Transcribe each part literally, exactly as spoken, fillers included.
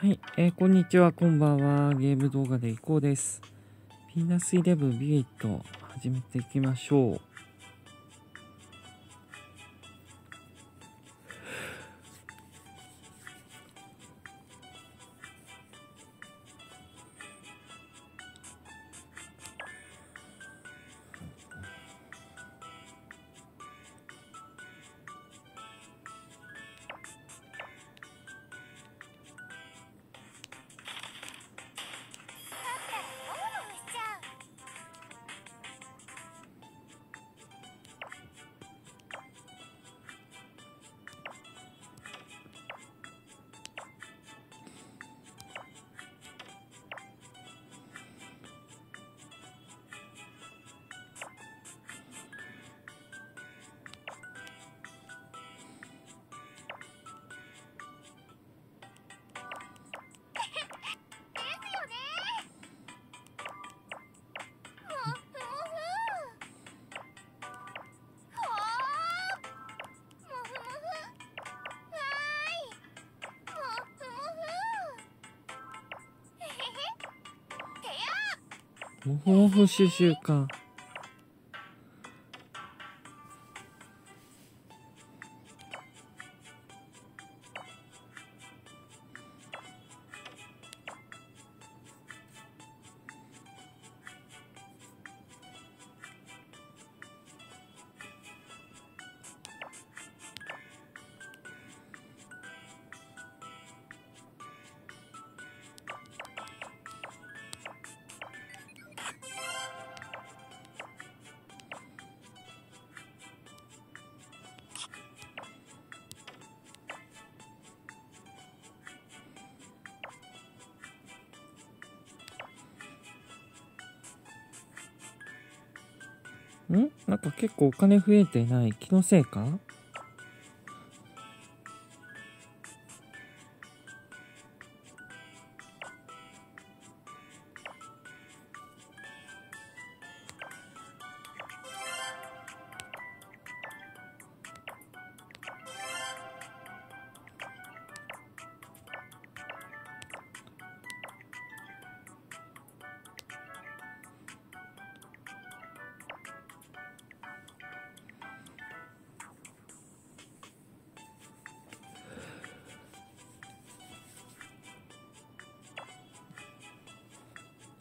はい、えー、こんにちは、こんばんは。ゲーム動画でいこうです。ピーナスイレブンビート始めていきましょう。毛布収集か。ん？なんか結構お金増えてない気のせいか？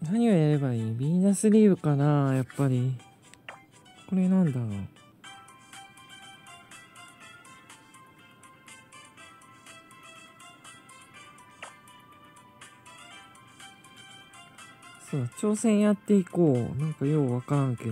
何をやればいい？ビーナスリーブかな、やっぱり。これなんだろう。そう、挑戦やっていこう。なんかようわからんけど。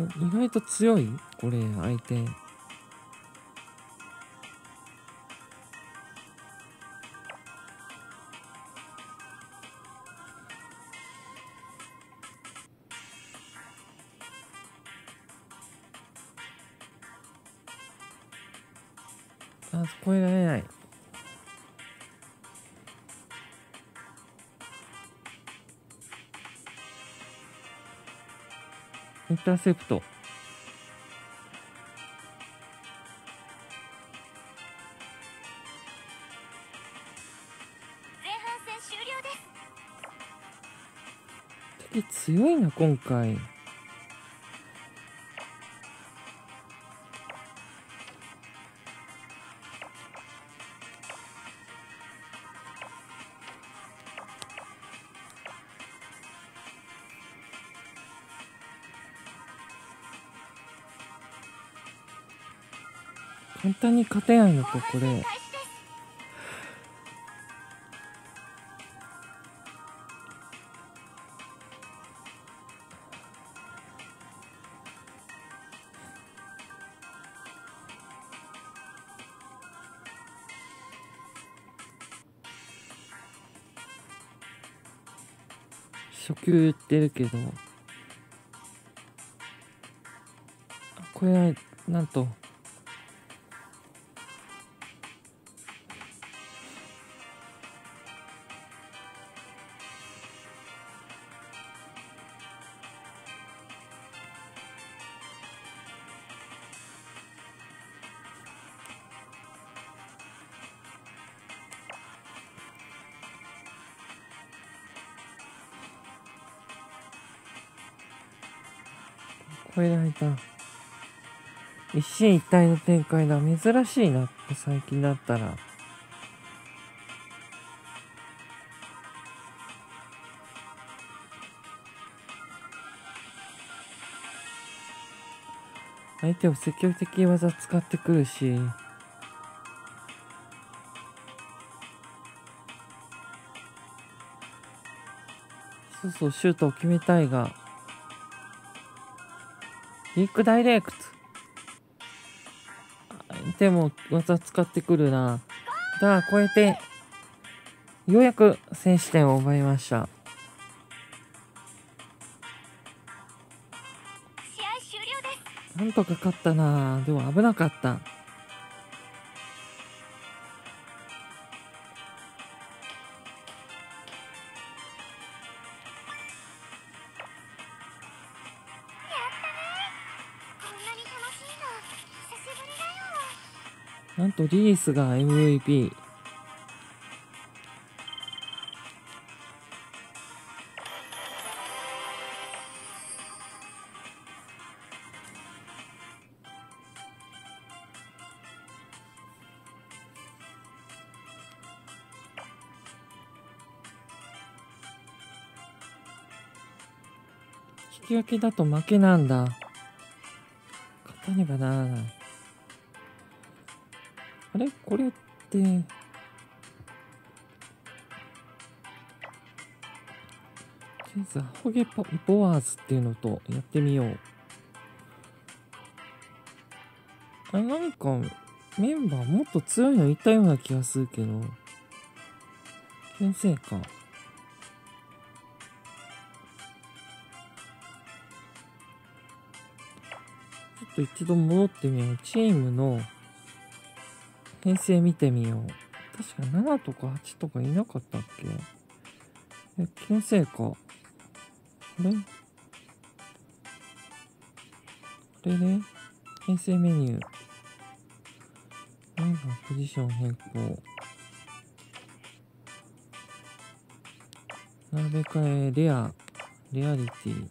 意外と強い？これ相手。あ、超えられない。インターセプト。敵強いな今回。簡単に勝てないのかこれ。初球打ってるけど、これはなんとこれないな、一進一退の展開だ。珍しいなって最近だったら。相手を積極的に技使ってくるし、そうそうシュートを決めたいが、ビッグダイレクト。でも技使ってくるな。だから越えて、ようやく先取点を奪いました。なんとか勝ったな。でも危なかった。なんとリリースが エムブイピー。 引き分けだと負けなんだ。勝たねばならない。あれこれってザホゲパボワーズっていうのとやってみよう。あれなんかメンバーもっと強いのいたような気がするけど、先生かちょっと一度戻ってみよう。チームの編成見てみよう。確かななとかはちとかいなかったっけ。え、気のせいか。これこれで、ね、編成メニュー。何かポジション変更。なるべくね、レア、レアリティ。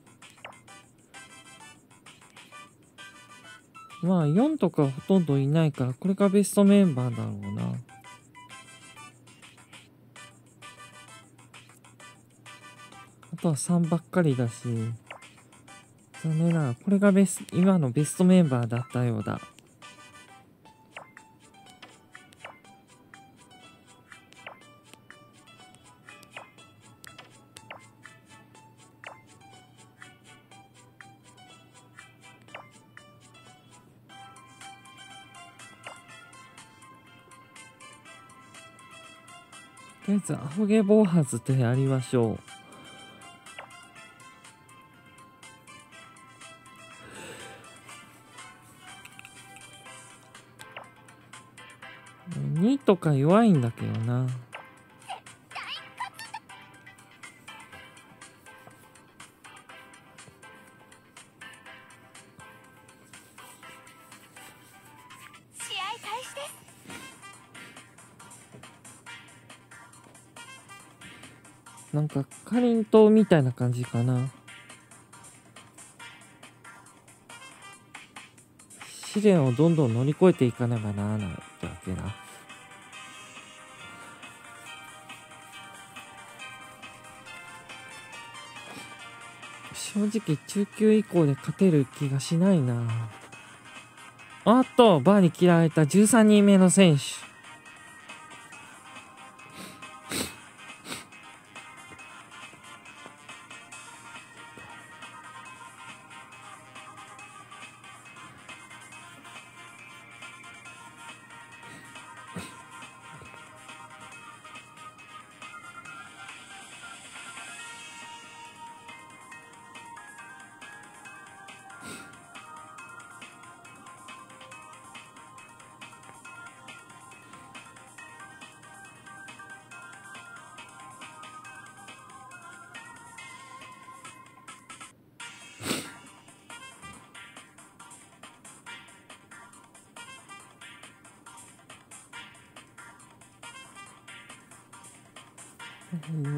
まあよんとかほとんどいないから、これがベストメンバーだろうな。あとはさんばっかりだし、残念ながらこれがベス今のベストメンバーだったようだ。とりあえずアホゲボーハーズってやりましょう。にとか弱いんだけどな。なんかかりんとうみたいな感じかな。試練をどんどん乗り越えていかねばならないってわけな。正直中級以降で勝てる気がしないな。あとバーに嫌われたじゅうさんにんめの選手、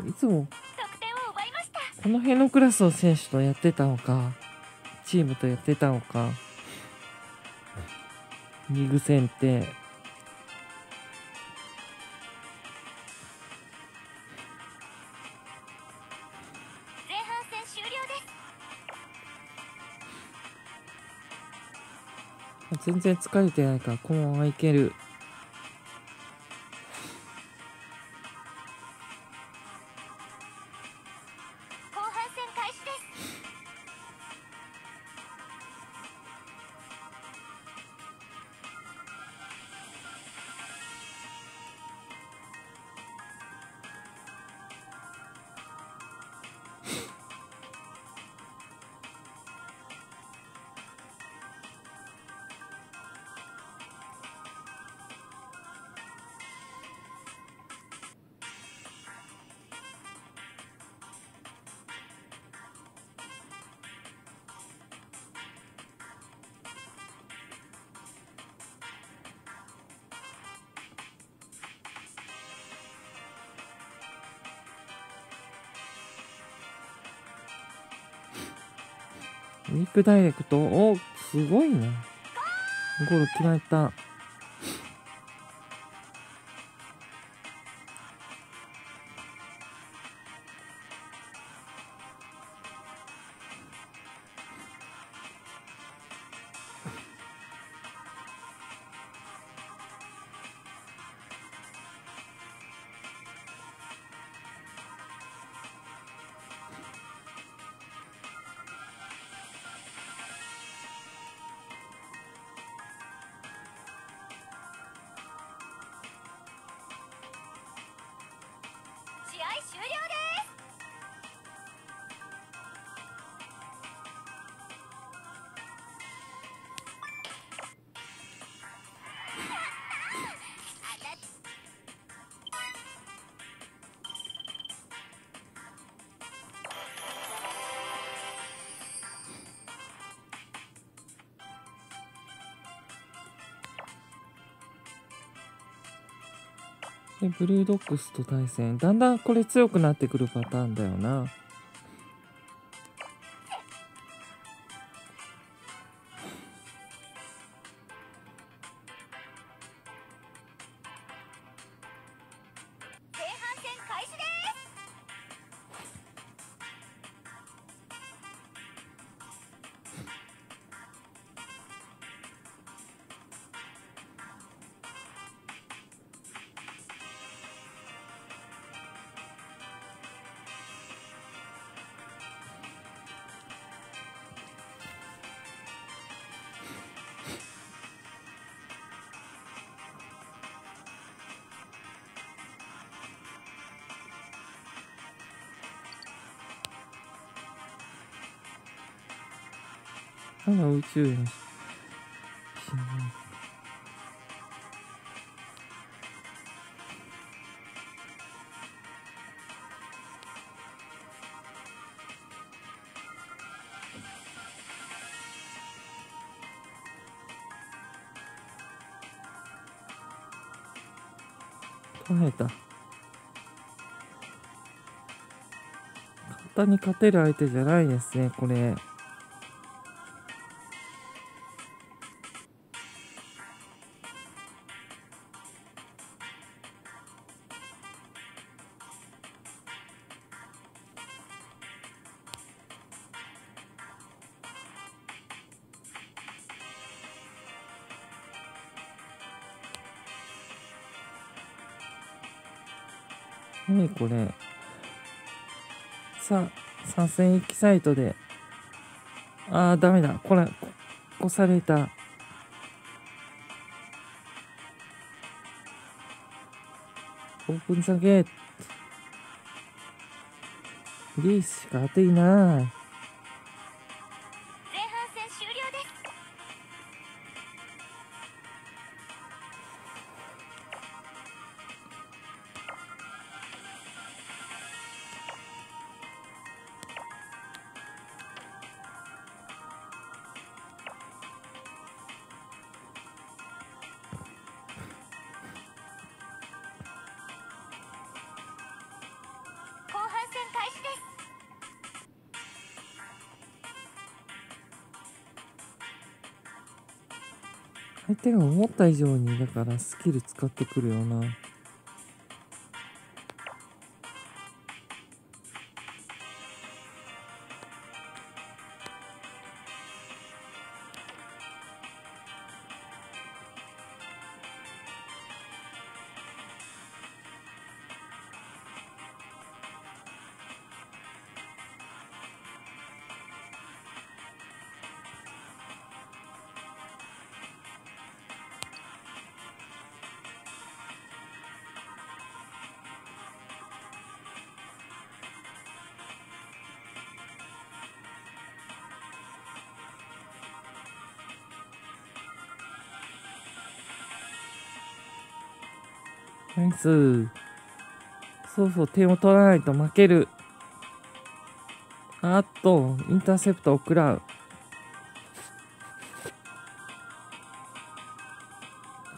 いつもこの辺のクラスを選手とやってたのか、チームとやってたのか、リーグ戦って全然疲れてないからこのままいける。ニックダイレクト、お、すごいね。ゴール決まった。でブルードッグスと対戦、だんだんこれ強くなってくるパターンだよな。あら、宇宙への捕らえた。簡単に勝てる相手じゃないですね、これ。何これ。さあ、参戦一気サイトで。ああ、ダメだ。これ、こされた。オープンザゲート。リースしか当ていない。相手が思った以上にだからスキル使ってくるよな。ナイス。そうそう、点を取らないと負ける。あっと、インターセプトを食らう。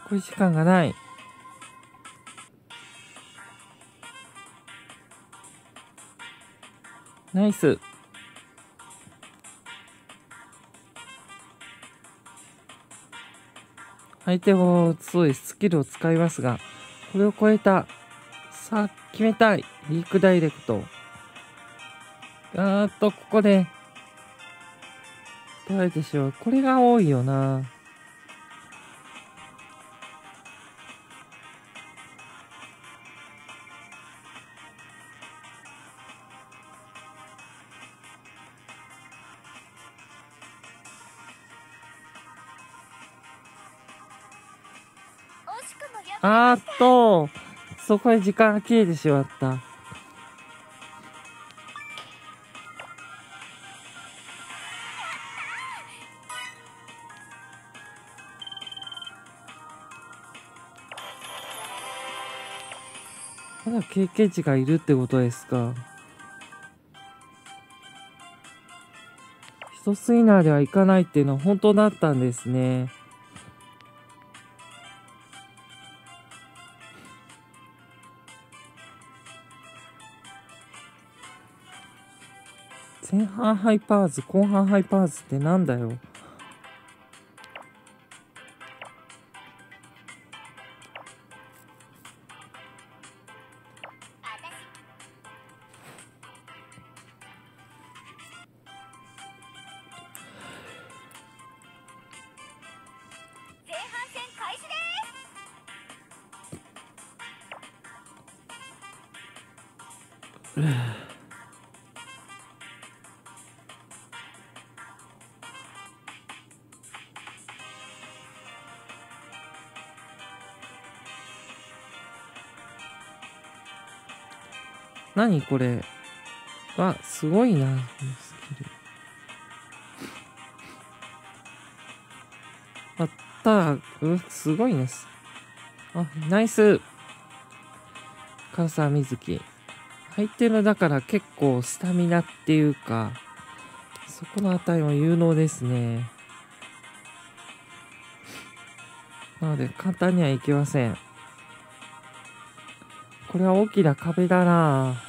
これ時間がない。ナイス。相手を、そうです、スキルを使いますが、これを超えた。さあ、決めたい。リークダイレクト。あーっと、ここで、取られてしまう。これが多いよな。あーっと、そこで時間が切れてしまった。まだ経験値がいるってことですか。一スイナーではいかないっていうのは本当だったんですね。前半ハイパーズ、後半ハイパーズってなんだよ。前半戦開始です。何これはすごいな、このスキル。あったうすごいな。あ、ナイス。唐沢瑞希。相手のだから結構スタミナっていうか、そこの値も有能ですね。なので簡単にはいきません。これは大きな壁だなぁ。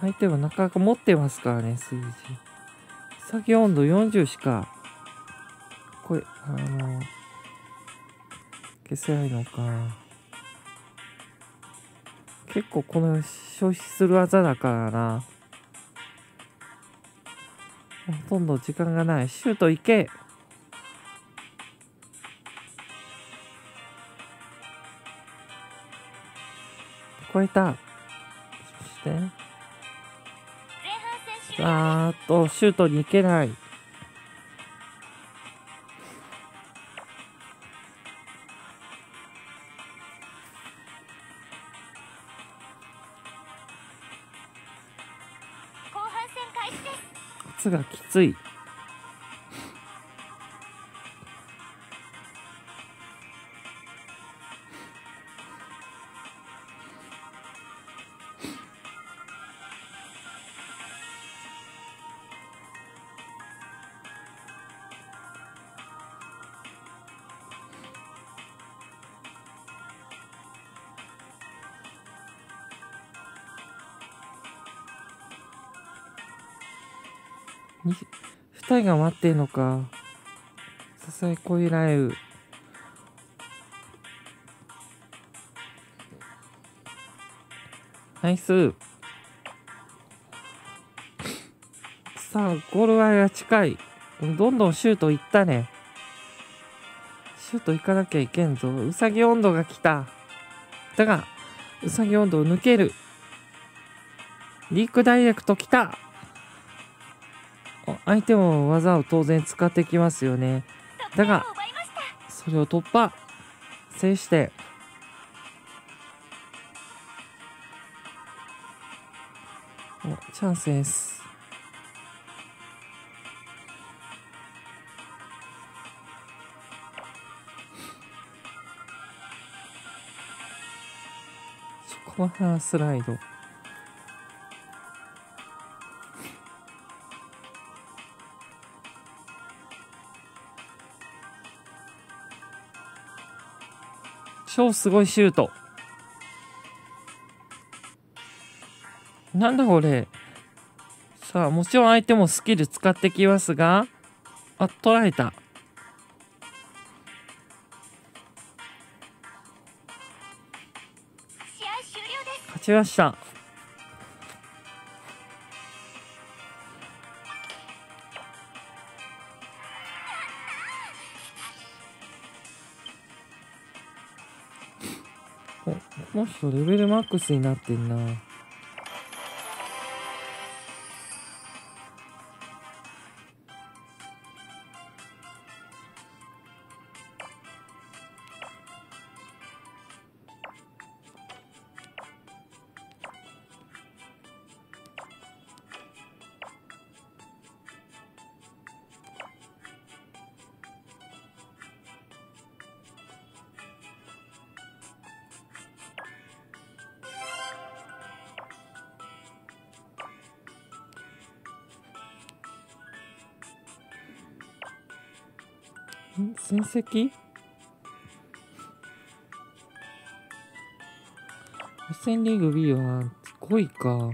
相手はなかなか持ってますからね、数字。作業温度よんじゅうしか、これ、あの、消せないのか。結構この消費する技だからな。ほとんど時間がない。シュートいけ。超えた。そしてあーっとシュートに行けない。圧がきつい。ふたりが待ってるのか。支えこいライブ。ナイス。さあゴール前が近い。どんどんシュートいったね。シュートいかなきゃいけんぞ。うさぎ温度が来た。だがうさぎ温度を抜ける。リークダイレクト来た。相手も技を当然使ってきますよね。だがそれを突破制して、おチャンスです。そこはスライド。超すごいシュート。なんだこれ。さあもちろん相手もスキル使ってきますが、あ、取られた。試合終了です。勝ちました。この人レベルマックスになってんな。戦績？予選リーグ B はごいか。あん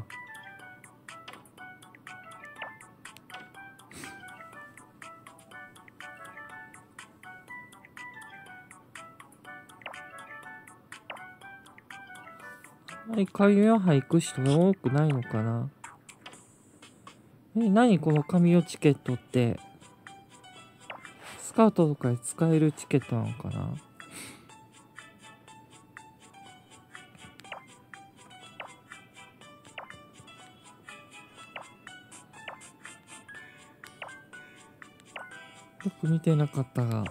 まり神尾杯行く人が多くないのかな。え、何この神尾チケットって。スカウトとかで使えるチケットなのかな。よく見てなかったが。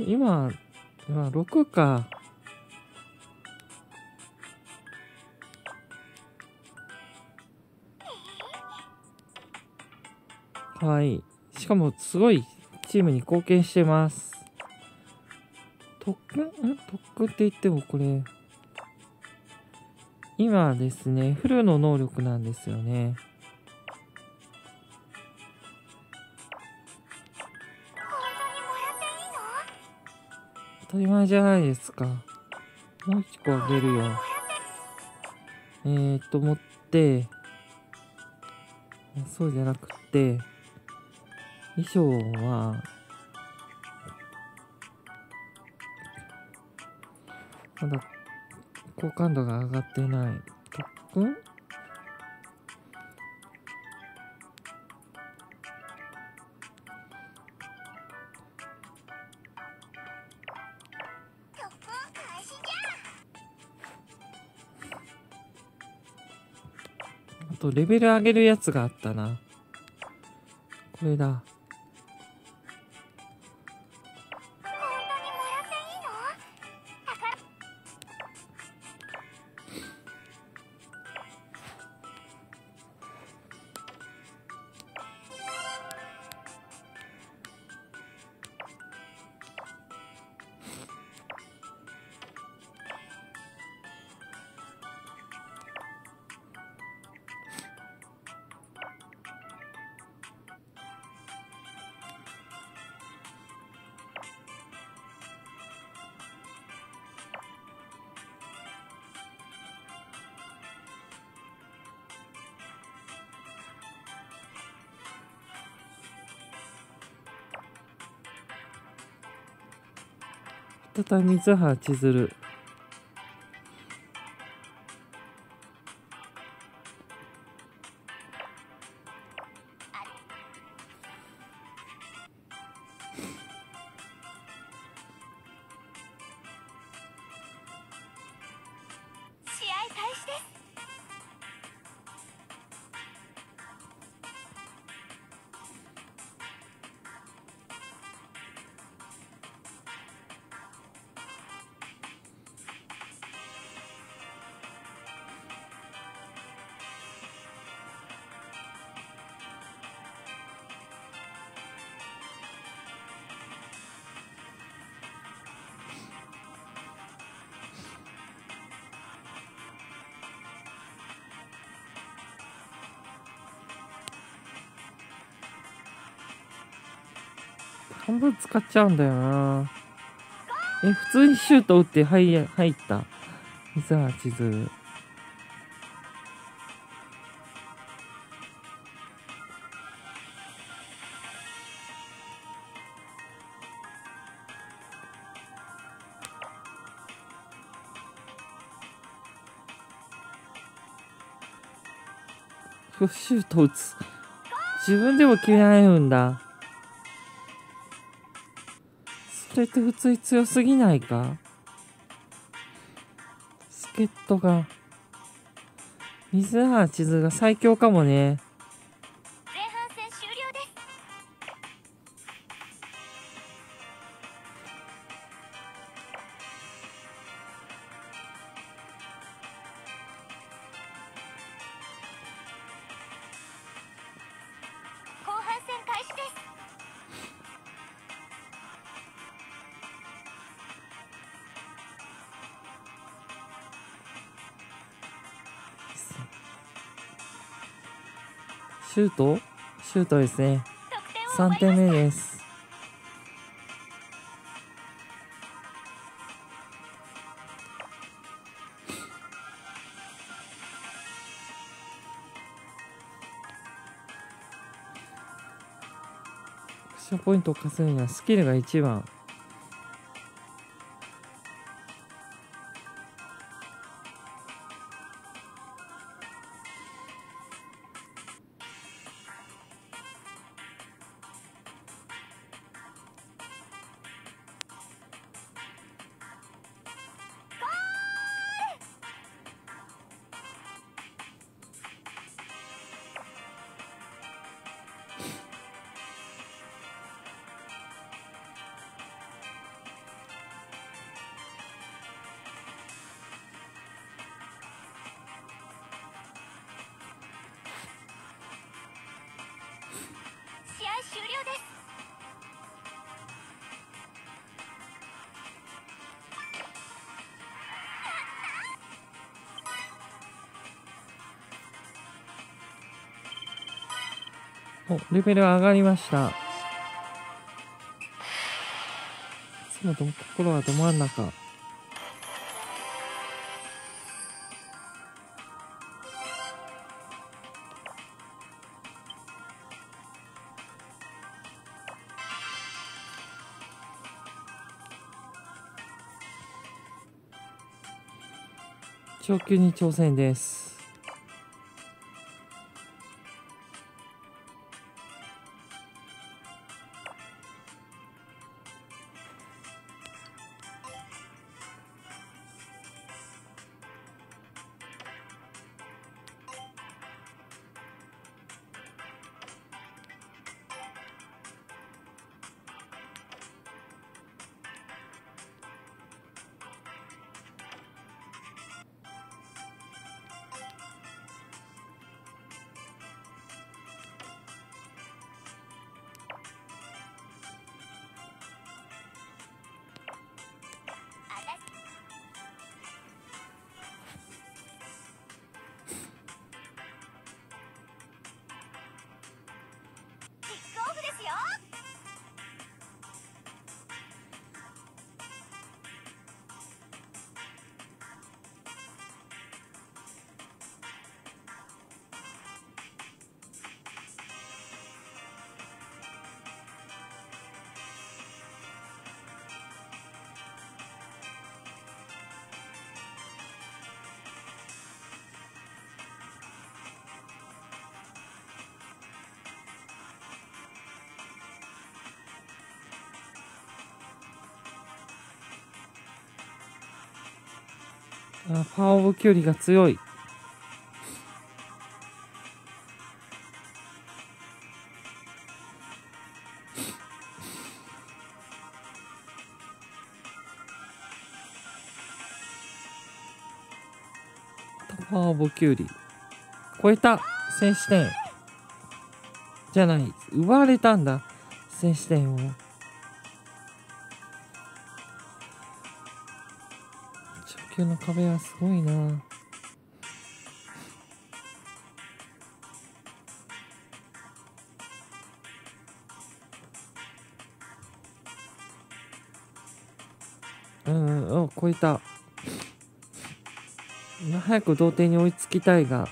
今、今ろくか。はい。しかも、すごいチームに貢献してます。特訓、ん特訓って言ってもこれ、今ですね、フルの能力なんですよね。当たり前じゃないですか。もう一個あげるよ。えーっと、持って、そうじゃなくて、衣装は、まだ、好感度が上がってない。特訓？レベル上げるやつがあったな。これだ。再びはちづる。試合開始です。半分使っちゃうんだよな。え、普通にシュート打って入った。水はちづる。シュート打つ。自分でも決められるんだ。それって普通に強すぎないか？助っ人が水はちづるが最強かもね。前半戦終了です。後半戦開始です。シュート？シュートですね。さんてんめです。アクションポイントを稼ぐにはスキルが一番。終了です。お、レベル上がりました。その心はど真ん中。上級に挑戦です。あ、パワーオブキュリーが強い。パワーオブキュリー超えた。戦士点じゃない、奪われたんだ、戦士点を。初級の壁はすごいな。うんうん、超えた。早く同点に追いつきたいが。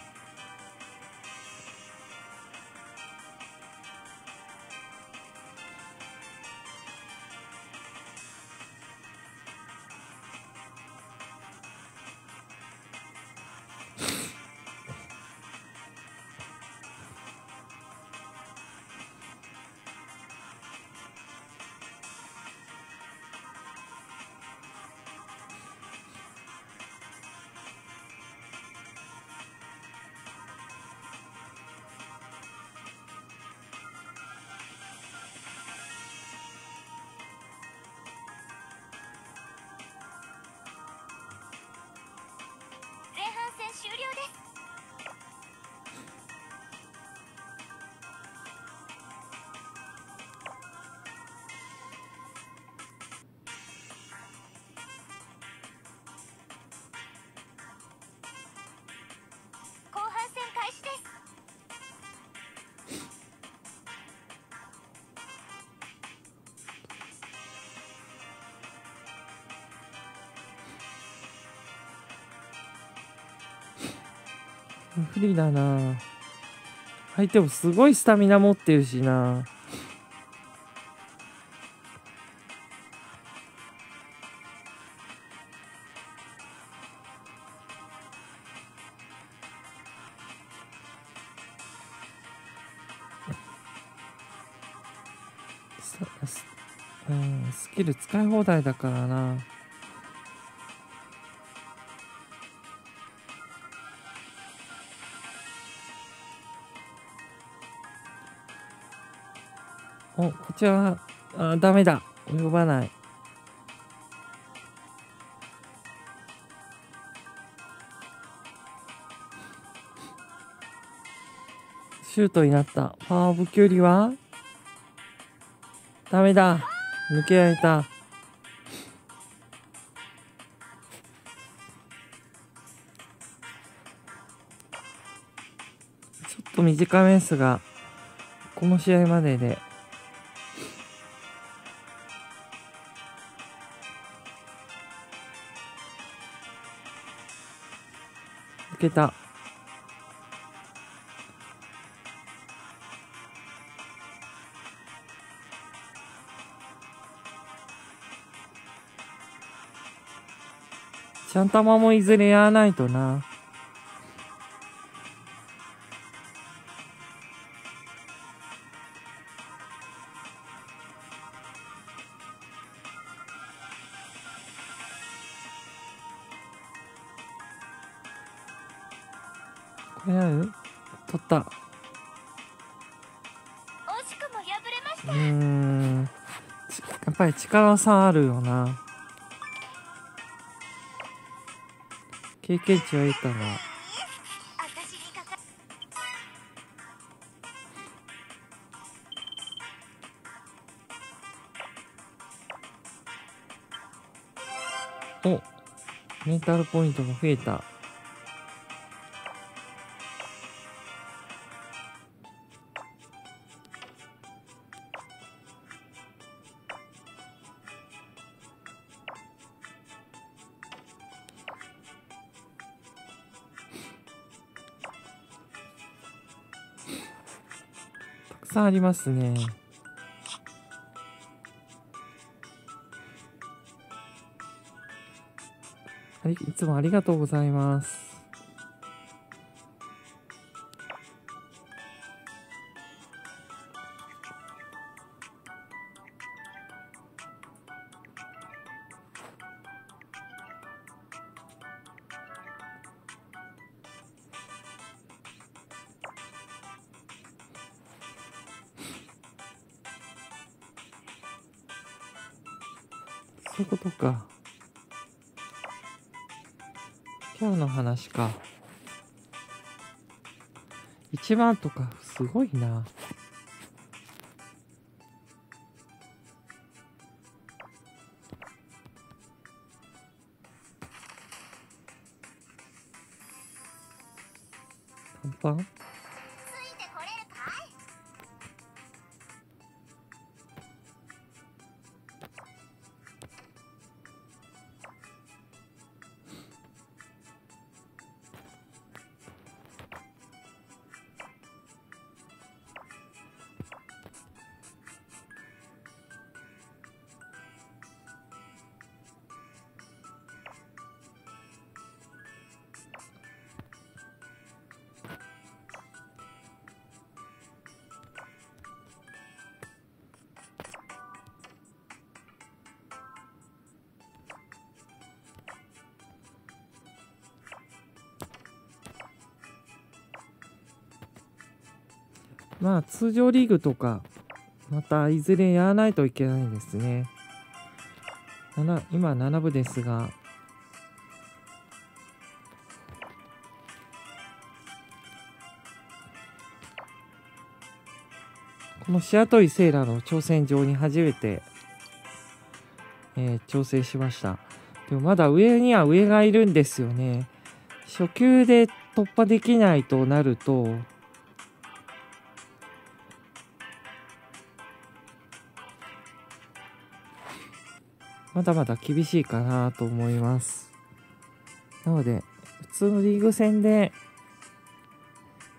終了です。後半戦開始です。不利だな。相手もすごいスタミナ持ってるしな。うん、スキル使い放題だからな。お、こちらはあダメだ、及ばない。シュートになった。パワーオブキュリーはダメだ、抜けられた。ちょっと短めですが、この試合までで抜けた。ちゃんたまもいずれやらないとな。これなる？取った。惜しくも敗れました。うーん、やっぱり力差あるよな。経験値は得たな。お、メンタルポイントが増えた。たくさんありますね。はい、いつもありがとうございます。そういうことか。今日の話か。一番とかすごいな。短パン？まあ通常リーグとかまたいずれやらないといけないですね。なな今なな部ですが、このシアトリセイラの挑戦状に初めて、えー、調整しました。でもまだ上には上がいるんですよね。初級で突破できないとなると、まだまだ厳しいかなと思います。なので、普通のリーグ戦で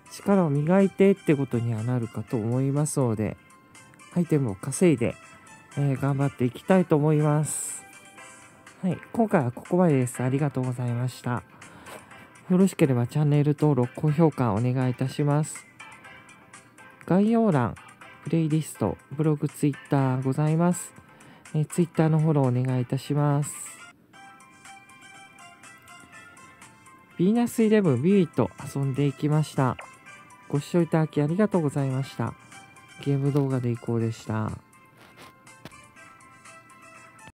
力を磨いてってことにはなるかと思いますので、アイテムを稼いで、えー、頑張っていきたいと思います。はい、今回はここまでです。ありがとうございました。よろしければチャンネル登録、高評価お願いいたします。概要欄、プレイリスト、ブログ、ツイッターございます。え、ツイッターのフォローお願いいたします。ヴィーナスイレブンビューイと遊んでいきました。ご視聴いただきありがとうございました。ゲーム動画でいこうでした。